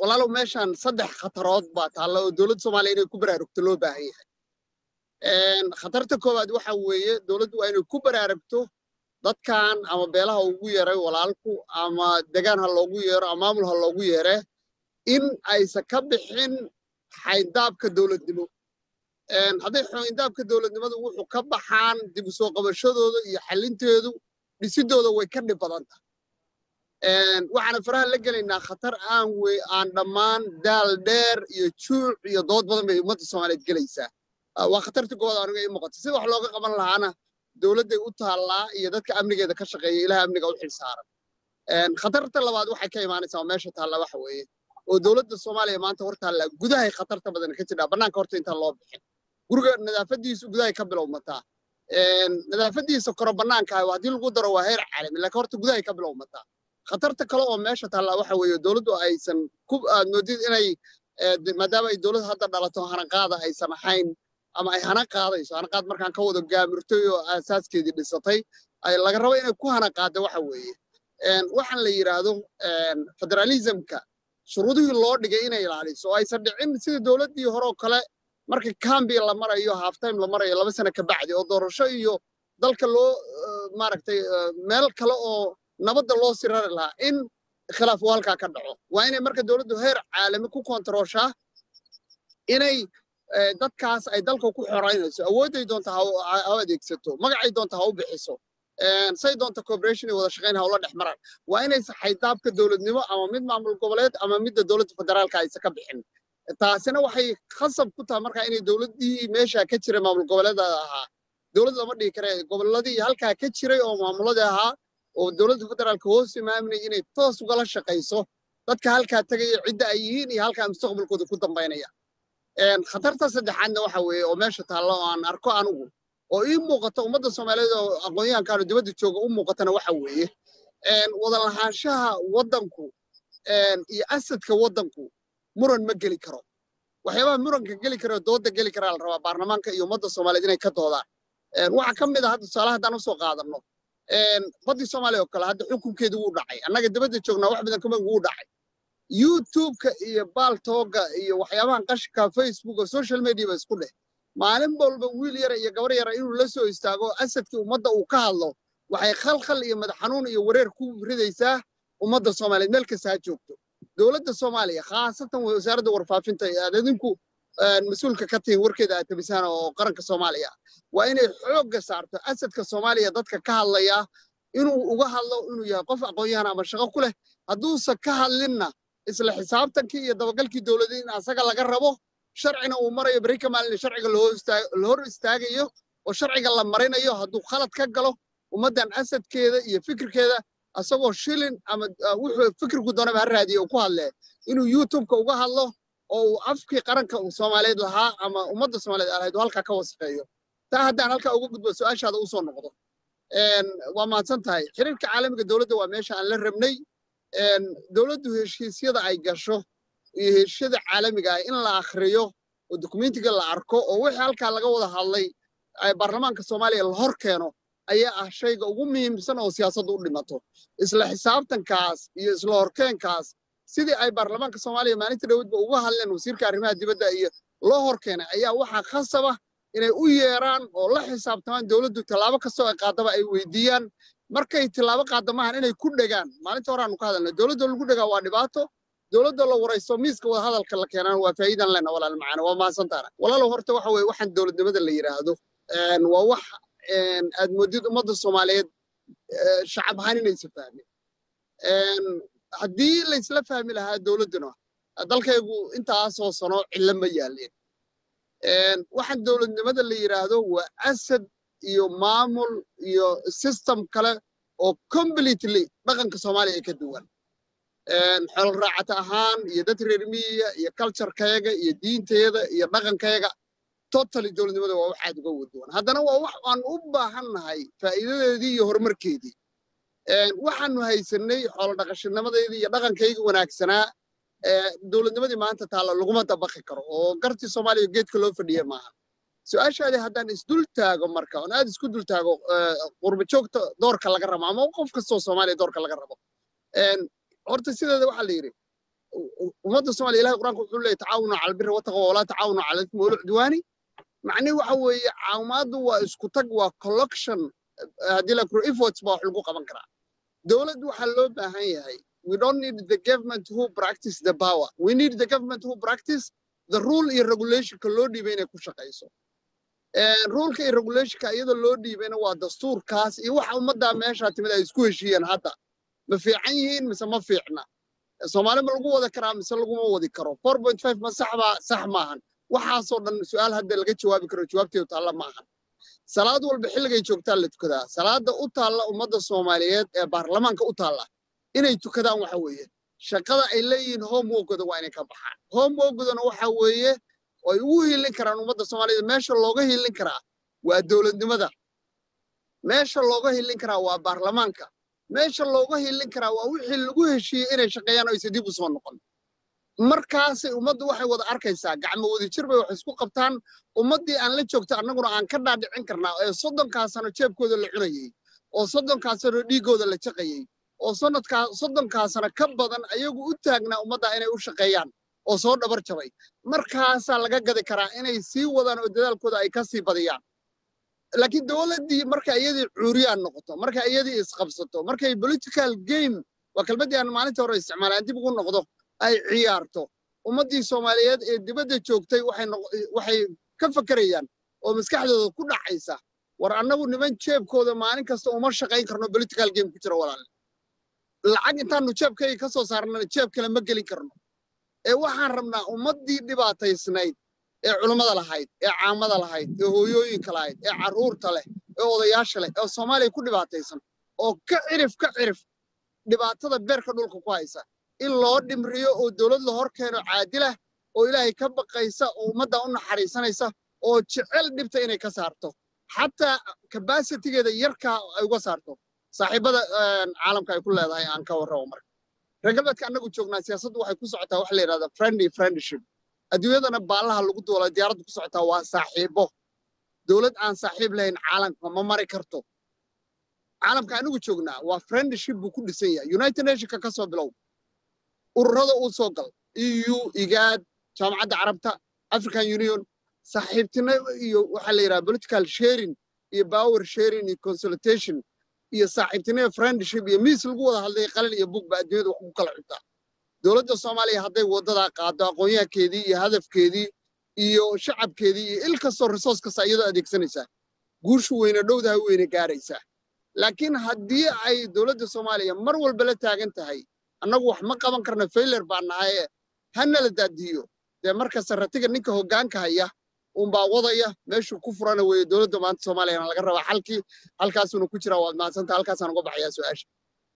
walaalow meeshaan saddex khatarood baa taalla oo dowladda Soomaaliya inay ku baraarugto loo baahan yahay. Khatarta koowaad waxa weeye dowladdu waa inay ku baraarugto dadkan ama beelaha ugu yeeray walaalku ama deegaan ha loogu yeero ama maamul ha loogu yeere in aysan ka bixin xaydaabka dowladnimo. Hadday xaydaabka dowladnimadu wuxuu ka baxaan dib u soo qabashadooda iyo xalinteedu dhisidooda way ka dhib badan tahay. waxaan faraha la galeynaa khatar aan dhamaan daal dheer iyo juuc iyo dood badan bay ummadda Soomaaliyeed galaysaa. waa khatarta koowaad aan uga muuqato si wax looga qaban lahaana dowladda u taallaa iyo dadka amnigeeda ka shaqeeya ilaaha amniga u xil saaran. khatarta labaad waxay ka imaanaysaa meesha taalla waxa weeye oo dowladda Soomaaliya maanta hor taalla gudahay khatarta badan ka jira bannaanka horta inta loo bixin guriga nadaafadiisu gudahay ka bilowmataa. nadaafadiisa koro bannaanka ah haddii lagu daro waa heer caalami laakiin horta gudahay ka bilowmataa. khatarta kale oo meesha taalla waxa weeye dowladdu aysan ku moodid inay maadaama ay dowlad hadda dhalato hanaqaada aysan ahayn ama ay hanaqaadayso hanaqaad markaan ka wada gaamirtay oo asaaskeedii dhisatay ay laga rabo inay ku hanaqaado waxa weeye waxaan la yiraahdo federalismka shuruudihii loo dhigay inay ilaaliso aysan dhicin sida dowladdii hore oo kale markii campaign la marayo half time la marayo 2 sano ka bacdi oo doorasho iyo dalka loo maaragtay meel kale oo nabadda loo sirari lahaa in khilaaf walka ka dhaco waa inay marka dowladdu heer caalami ku kontarooshaa inay dadkaas ay dalka ku xoreynayso awooday doonta ha adeegsato magacay doonta ha u bixiso say doonta cooperation iyo wada shaqeyn ha ula dhex maraan waa inay xaydaabka dowladnimo ama mid maamul goboleed ama midda dowladda federaalka ay ka bixin taasina waxay khasab ku tahay marka inay dowladdii meesha ka jiray maamul goboleedka ahaa dowladda ma dhigi karay goboladii halka ka jiray oo maamulada ahaa oo dowladda federaalka hoos imaamnay inay toos uga la shaqeyso dadka halka tagay cidda ay yihiin iyo halka mustaqbalkooda ku dambeynaya khatarta saddexaadna waxa weeye oo meesha taalla oo aan arko anigu oo ii muuqato ummadda Soomaaliyeed oo aqoonyahanka dibadda jooga u muuqatana waxa weeye wada lahaanshaha waddanku iyo asadka waddanku muran ma geli karo waxyaabaha muranka geli karo dooda geli karaa la rabaa baarlamaanka iyo ummadda Soomaaliyeed inay ka doodaan waxa ka mid ah hadda tusaalaha haddaan u soo qaadanno badii Soomaaliya oo kale hadda xukunkeedu wuu dhacay annaga dibadda joognaa wax badan kuma wuu dhacay YouTube-ka iyo baaltooga iyo waxyaabaha qashka Facebook-ka social media ba isku leh maalin walba wiil yar iyo gabar yar inuu la soo istaago asadkii ummadda uu ka hadlo waxay khalkhal iyo madaxanuun iyo wareer ku ridaysaa ummadda Soomaaliyeed meel kasta joogto dowladda Soomaaliya khaasatan wasaaradda warfaafinta aad idinku mas'uulka ka tahay warkeeda atabisana oo qaranka Soomaaliya waa inay xoog saarto asadka Soomaaliya dadka ka hadlaya inuu uga hadlo inuu yahay qof aqoon ama shaqo ku leh haduusa ka hadlinna isla xisaabtankii iyo dabagalkii dowladda in asaga laga rabo sharciina uu marayo bari kamaalin sharciga loo hor istaagayo oo sharciga la marinayo haduu khalad ka galo ummadan asadkeeda iyo fikirkeeda asagoo shilin ama wuxuu fikirku doonaba ha raadiyo ku hadle inuu YouTube-ka uga hadlo oo afkii qaranka Soomaaliyeed lahaa ama ummadda Soomaaliyeed ahayd halka ka wasaqeeyo taa haddaan halka ugu gudbo su'aashaada u soo noqdo waa maadsan tahay xiriirka caalamiga dowladda waa meesha aan la rabnay dowladdu heshiisyada ay gasho iyo heshiisyada caalamiga ah in la akhriyo oo dokumentiga la arko oo wixii halka laga wada hadlay ay baarlamaanka Soomaaliya la hor keeno ayaa ah shayga ugu muhiimsan oo siyaasadda u dhimato isla xisaabtankaas iyo isla horkeenkaas sidii ay baarlamaanka Soomaaliya maalinta dhawdba uga hadleen wasiirka arrimaha dibadda iyo loo hor keenay ayaa waxa khasaba inay u yeeraan oo la xisaabtamaan dowladdu talaabo kasta oo qaadaba ay weydiiyaan markay talaabo qaadamahan inay ku dhagaan maalinta hore aanu ka hadalnay dowladda lagu dhagaa waa dhibaato dowladda la warayso miiska wada hadalka la keenaan waa faa'iidaan lena walaal macaan waa maasantaana walaal horta waxa weeye waxaan dowladnimada la yiraahdo waa wax aad moodid ummadda Soomaaliyeed shacab ahaan inay is fahmaan haddii la isla fahmi lahaa dowladduna dalkaygu intaas oo sano cilad ma yaaleen waxaan dowladnimada la yiraahdo waa asad iyo maamul iyo system kale oo completely dhaqanka Soomaaliya ka duwan xol raacata ahaan iyo dad reer miyiga iyo culture-kayga iyo diinteeda iyo dhaqankayga totally dowladnimada waa wax aad uga duwan haddana waa wax aan u baahannahay faa'iidadeedii iyo horumarkeedii waxaanu haysanay xol dhaqashanadeedii iyo dhaqankayga wanaagsanaa dowladnimadii maanta taala laguma dabaqi karo oo garti Soomaaliya geedka loo fadhiyay maaha su'aashaada haddaan isdultaago marka oo aad isku dultaago qurba joogta doorka laga rabo ama qof kasta oo Soomaaliya doorka laga rabo horta sideeda waxa la yiri ومدى الصومالي إلهي القرآن كله يتعاونوا على البر والتقوى ولا تعاونوا على الإثم والعدوان معني وحوي عماد واسكتك وكولكشن هذه لكرو إفوتس بوح القوة من كرا دولة وحلول بهاي هاي we don't need the government who practice the power we need the government who practice the rule and regulation كله دي بينه كوشقيسو rule كي regulation كأيده لو دي بينه ودستور كاس يوحى مدى ماشة تملا إسكويشيان هذا ما في عين مثل ما في عنا الصومالي مرقوا هذا كرام مثل مرقوا هذا كرام 4.5 مساحة سحماهن وحاصل السؤال هذا لقيت جواب كرو جوابتي وتعلم معهن سلاد والبحلقة يجوكتالت كذا سلاد أطلع ومدى الصوماليات برلمان كأطلع إن يجوا كذا وحويه شقة إلين هم موجود وين كبحان هم موجود وحويه ويوه اللي كرا ومدى الصوماليات ما شاء الله هي اللي كرا والدولة دي ماذا ما شاء الله هي اللي كرا وبرلمان كا meesha looga helin karaa waa wixii lagu heshiiyay inay shaqeeyaan oo isidii u soo noqon markaas umadu waxay wada arkaysaa gacmo wada jir bay wax isku qabtaan umadii aan la joogto anaguna aan ka dhaadhicin karnaa ee 30 sano jeebkooda la cunayay oo 30 sano dhigooda la jaqayay oo sanadka 30 sano ka badan ayagu u taagnaa umada inay u shaqeeyaan oo soo dhabar jabay markaas laga gadi karaa inay sii wadaan oo dadaalkooda ay ka sii badiyaan لكن دولتي مركا أيدي عورية النقطة مركا أيدي إسقابسته مركا البوليتيكال جيم وكلمتي أنا معناتها رئيس استعمال عندي بقول نقطة أي عيارته ومدي الصوماليات اللي بدأت شوكتي وحي كفكريا ومسكحة كل عيسى ورأنا أنه نبين شاب كذا معنى كسر ومر شقين كرنو بوليتيكال جيم كتير ولا العقل تانو شاب كي كسر صارنا شاب كلام مجلي كرنو وحن رمنا ومدي دبعة يسنايد علماء الهيد، عامة الهيد، هويوي كلايد، عرور تله، أوضياش له، الصومالي كل بعتيسن، أو كعرف، دبعت هذا بركة دول كويسة، إلا قدم ريو الدولة الهور كانوا عادلة، وإلهي كبق قيسة ومدى أن حريسان قيسة، وتشعل دبتين كسرته، حتى كباسة تيجي يركع وكسرته، صاحب هذا عالم كاي كله هاي عن كور عمر، رجلت كأنه كشوفنا سياسة واحد كسرته وحلي هذا friendship. أديوه أنا بالله لقط ولا ديار تقص عتوا صاحبه دولة عن صاحب لين عالم ما مريكرته عالم كأنه كشجنا وفريندشيب بكل سيا يونايتد نيشن كقصة بلو والرضا والصقل EU إيجاد جامعة عربتها أفريقيا يونيون صاحبتنا وحلي رابلتكال شيرين يباور شيرين يكونسلتيشن يصاحبتنا فريندشيب يميس القوة هذا يقلل يبوق بعدين وكل عتاه دولة الصومالية هذي وضع قاعدة قوية كذي هدف كذي إيو شعب كذي الكسر رصاص كسيدة أديك سنسة قرش وين دوده وين كاريسة لكن هدي أي دولة الصومالية مرو البلد تاجنت هاي أنا وح مقا بنكرنا فيلر بعناية هن لداديو ده مركز الرتيج نيكه هو جانك هيا ومبا وضعية مش كفرنا ودولة دمانت الصومالية أنا لقرب حلقي حلقة سنو كتير وما سنت حلقة سنو قبعية سواش